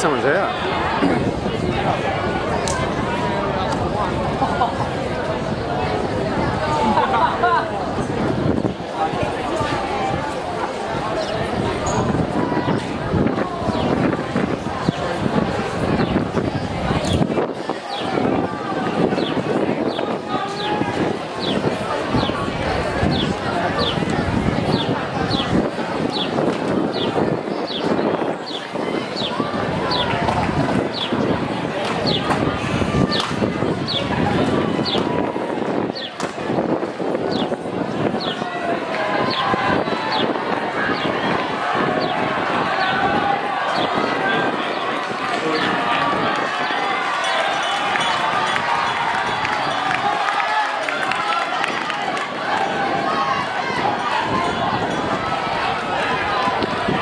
Someone's out.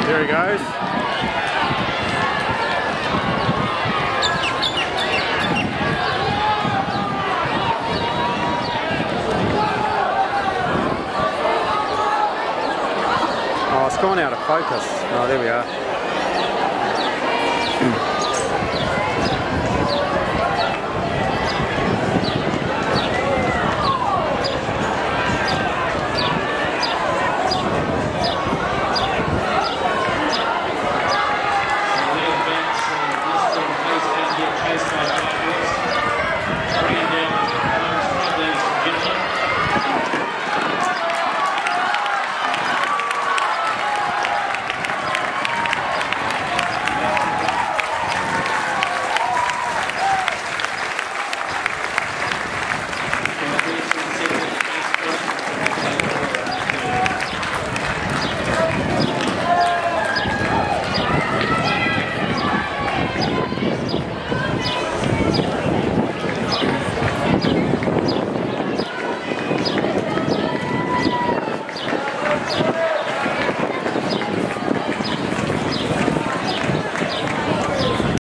There he goes. Oh, it's gone out of focus. Oh, there we are.